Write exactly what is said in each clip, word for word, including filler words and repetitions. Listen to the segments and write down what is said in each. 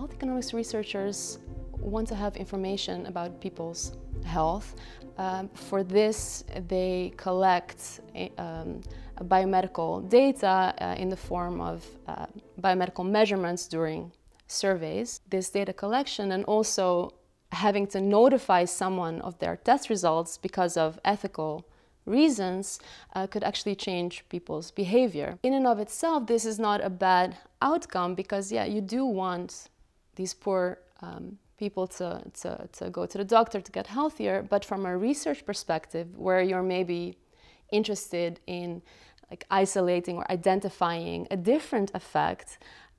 Health economics researchers want to have information about people's health. Um, for this, they collect a, um, a biomedical data uh, in the form of uh, biomedical measurements during surveys. This data collection and also having to notify someone of their test results because of ethical reasons uh, could actually change people's behavior. In and of itself, this is not a bad outcome because, yeah, you do want these poor um, people to, to, to go to the doctor to get healthier, but from a research perspective where you're maybe interested in like isolating or identifying a different effect,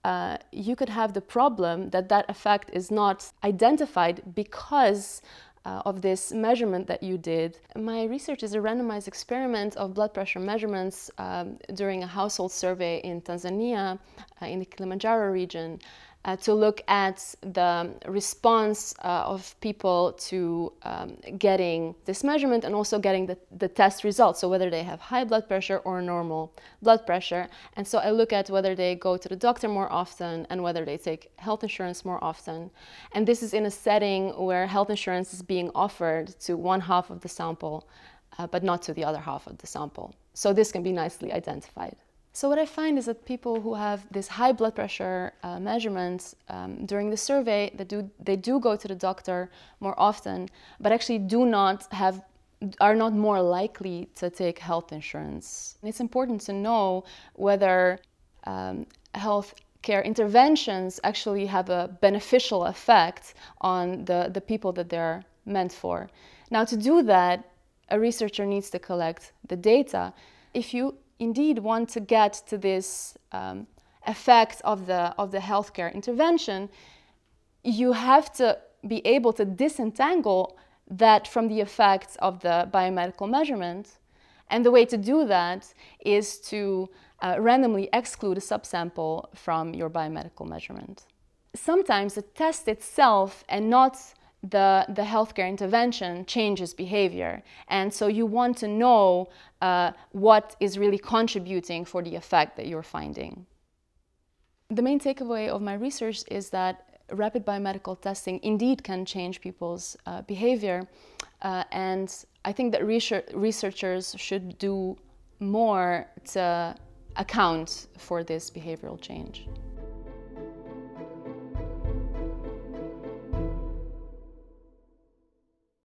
Uh, you could have the problem that that effect is not identified because uh, of this measurement that you did. My research is a randomized experiment of blood pressure measurements um, during a household survey in Tanzania, uh, in the Kilimanjaro region, uh, to look at the response uh, of people to um, getting this measurement and also getting the, the test results, so whether they have high blood pressure or normal blood pressure. And so I look at whether they go to the doctor more often and whether they take health insurance more often. And this is in a setting where health insurance is being offered to one half of the sample, uh, but not to the other half of the sample. So this can be nicely identified. So what I find is that people who have this high blood pressure uh, measurements um, during the survey, they do, they do go to the doctor more often, but actually do not have, are not more likely to take health insurance. And it's important to know whether um, health care interventions actually have a beneficial effect on the, the people that they're meant for. Now, to do that, a researcher needs to collect the data. If you indeed want to get to this um, effect of the, of the healthcare intervention, you have to be able to disentangle that from the effects of the biomedical measurement. And the way to do that is to uh, randomly exclude a subsample from your biomedical measurement. Sometimes the test itself and not The, the healthcare intervention changes behavior, and so you want to know uh, what is really contributing for the effect that you're finding. The main takeaway of my research is that rapid biomedical testing indeed can change people's uh, behavior, uh, and I think that research, researchers should do more to account for this behavioral change.